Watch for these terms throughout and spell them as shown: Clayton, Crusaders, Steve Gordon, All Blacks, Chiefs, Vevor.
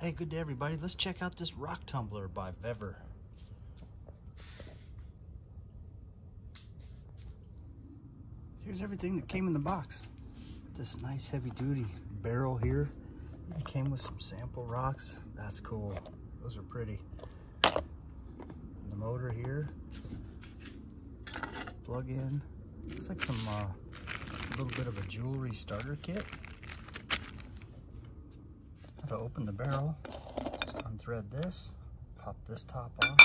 Hey, good day everybody. Let's check out this rock tumbler by Vevor. Here's everything that came in the box. This nice heavy duty barrel here. It came with some sample rocks. That's cool. Those are pretty. The motor here. Plug in. Looks like some little bit of a jewelry starter kit. To open the barrel, just unthread this, pop this top off,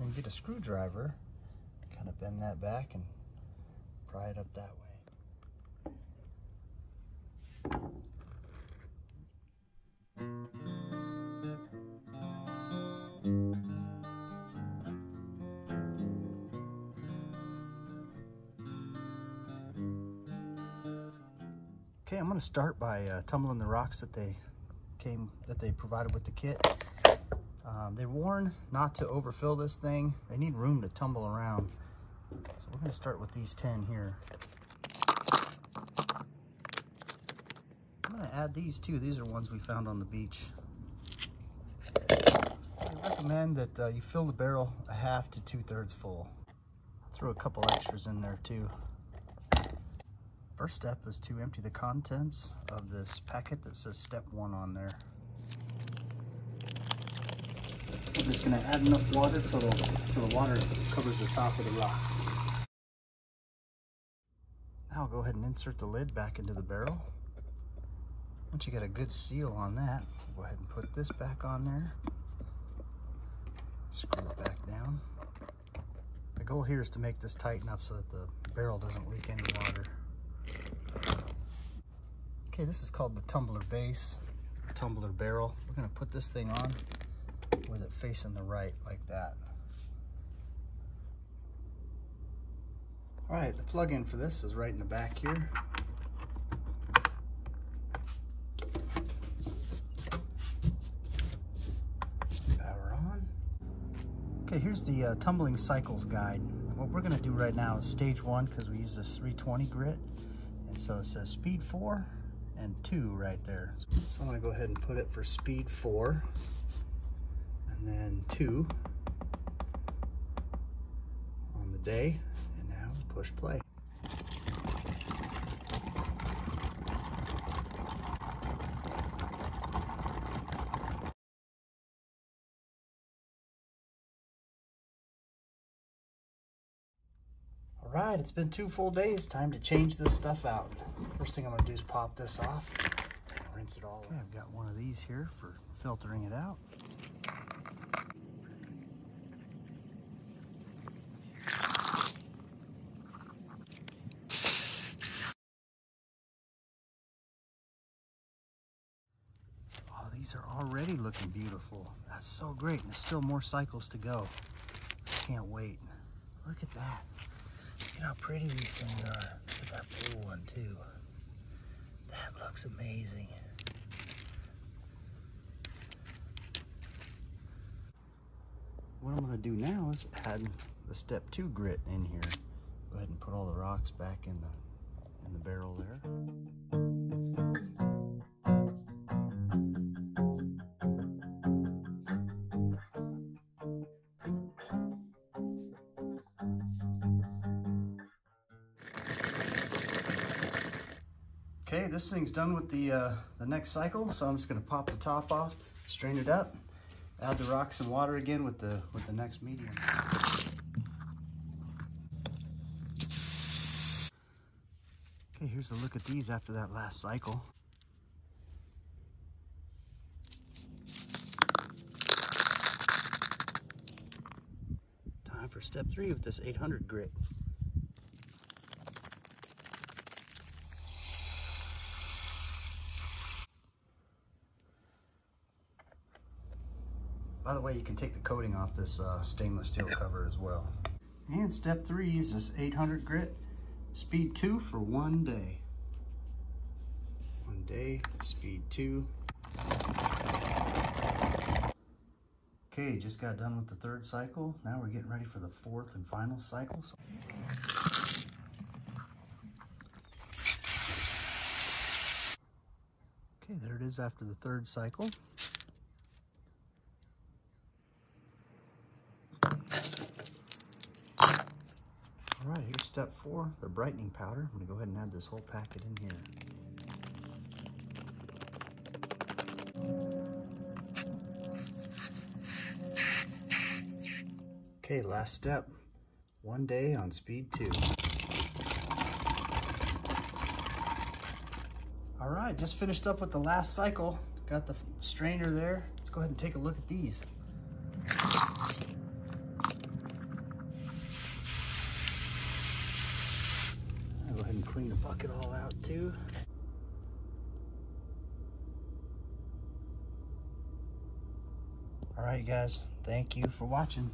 then get a screwdriver, kind of bend that back and pry it up that way. Okay, I'm going to start by tumbling the rocks that they provided with the kit. They warn not to overfill this thing. They need room to tumble around. So we're gonna start with these 10 here. I'm gonna add these too. These are ones we found on the beach. I recommend that you fill the barrel a half to 2/3 full. I'll throw a couple extras in there too. First step is to empty the contents of this packet that says step 1 on there. We're just going to add enough water till the water covers the top of the rocks. Now I'll go ahead and insert the lid back into the barrel. Once you get a good seal on that, we'll go ahead and put this back on there. Screw it back down. The goal here is to make this tight enough so that the barrel doesn't leak any water. Okay, this is called the tumbler base, tumbler barrel. We're going to put this thing on with it facing the right like that. All right, the plug-in for this is right in the back here. Power on. Okay, here's the tumbling cycles guide. And what we're going to do right now is stage 1 because we use this 320 grit. And so it says speed 4. And 2 right there. So I'm gonna go ahead and put it for speed 4 and then 2 on the day, and now push play. Alright, it's been 2 full days. Time to change this stuff out. First thing I'm going to do is pop this off and rinse it all out. Okay, I've got one of these here for filtering it out. Oh, these are already looking beautiful. That's so great. And there's still more cycles to go. I can't wait. Look at that. Look how pretty these things are. Look at that blue one too. That looks amazing. What I'm going to do now is add the step 2 grit in here. Go ahead and put all the rocks back in the barrel there. Okay, this thing's done with the next cycle, so I'm just gonna pop the top off, strain it up, add the rocks and water again with the next medium. Okay, here's a look at these after that last cycle. Time for step 3 with this 800 grit. By the way, you can take the coating off this stainless steel cover as well. And step 3 is this 800 grit, speed 2 for 1 day. 1 day, speed 2. Okay, just got done with the 3rd cycle. Now we're getting ready for the 4th and final cycle. Okay, there it is after the 3rd cycle. All right, here's step 4, the brightening powder. I'm gonna go ahead and add this whole packet in here. Okay, last step, one day on speed 2. All right, just finished up with the last cycle. Got the strainer there. Let's go ahead and take a look at these. I'll go ahead and clean the bucket all out too. All right, guys, thank you for watching.